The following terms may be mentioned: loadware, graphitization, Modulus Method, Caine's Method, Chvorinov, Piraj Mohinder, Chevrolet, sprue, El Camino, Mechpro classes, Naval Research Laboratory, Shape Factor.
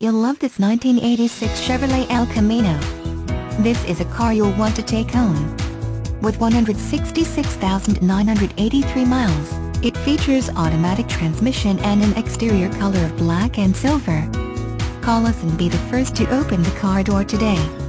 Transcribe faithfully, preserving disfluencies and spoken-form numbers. You'll love this nineteen eighty-six Chevrolet El Camino. This is a car you'll want to take home. With one hundred sixty-six thousand nine hundred eighty-three miles, it features automatic transmission and an exterior color of black and silver. Call us and be the first to open the car door today.